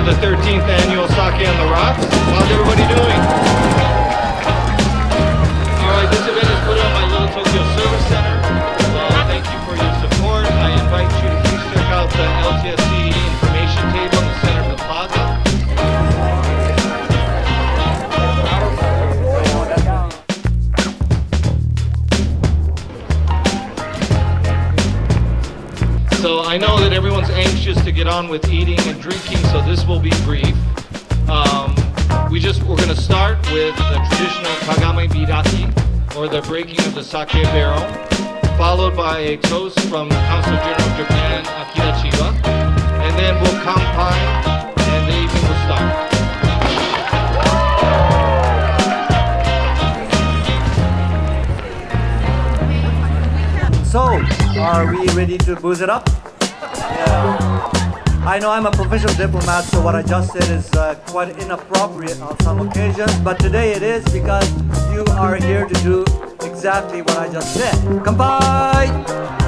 to the 13th annual Sake on the Rocks. How's everybody doing? All right, this event is put on by Little Tokyo Service Center. So thank you for your support. I invite you to please check out the LTSC information table in the center of the plaza. So I know that everyone's anxious to get on with eating and drinking, so this will be brief. We're going to start with the traditional Kagami Biraki, or the breaking of the sake barrel, followed by a toast from Consul General of Japan, Akira Chiba, and then we'll Kanpai, and the evening will start. So, are we ready to booze it up? Yeah. I know I'm a professional diplomat, so what I just said is quite inappropriate on some occasions, but today it is because you are here to do exactly what I just said. Kanpai!